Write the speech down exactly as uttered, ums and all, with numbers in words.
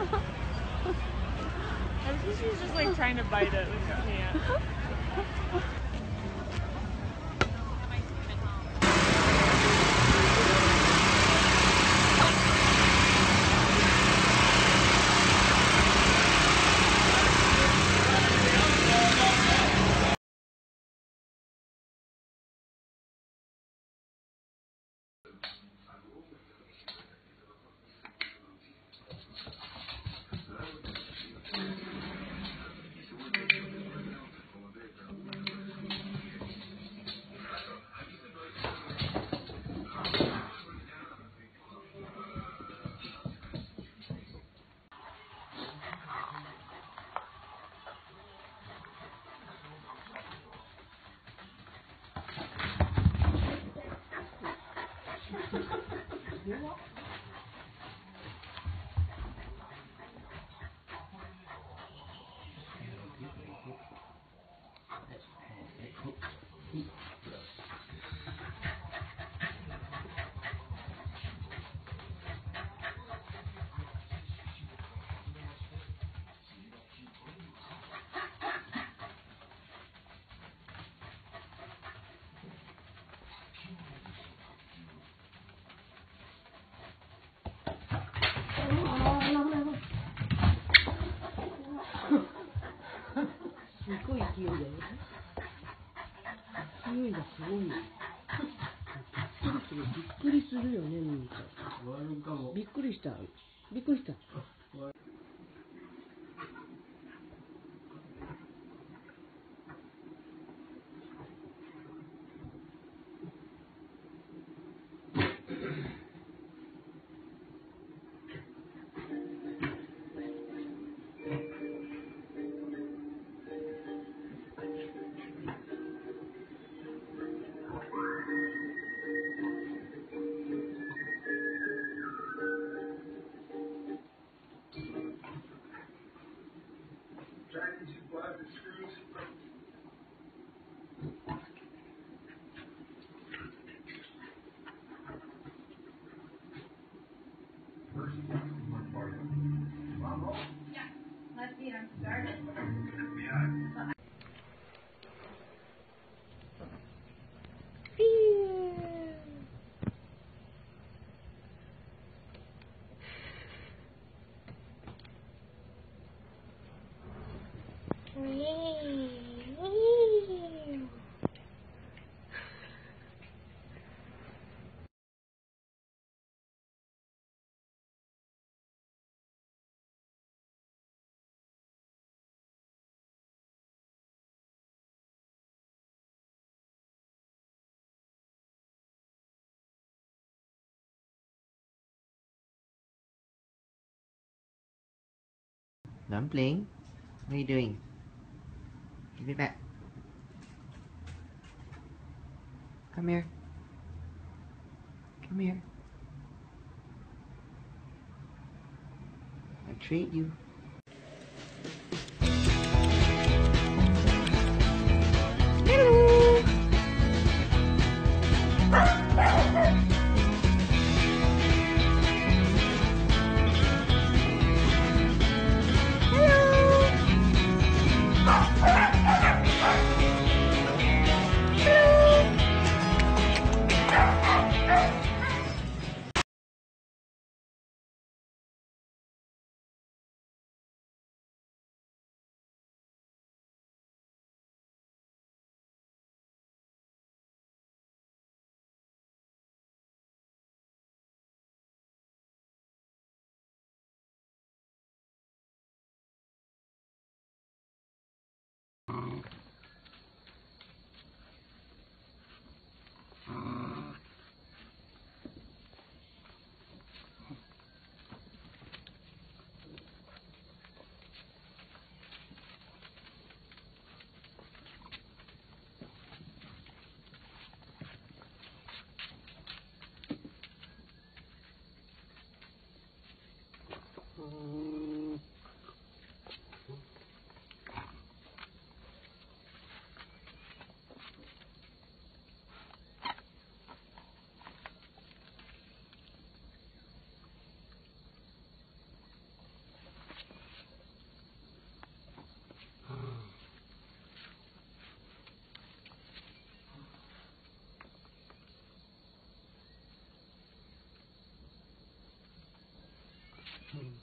I think she's just like trying to bite it, but she can't.びっくりした。びっくりした。Dumpling, what are you doing? Give it back. Come here. Come here. I treat you. Hello. うん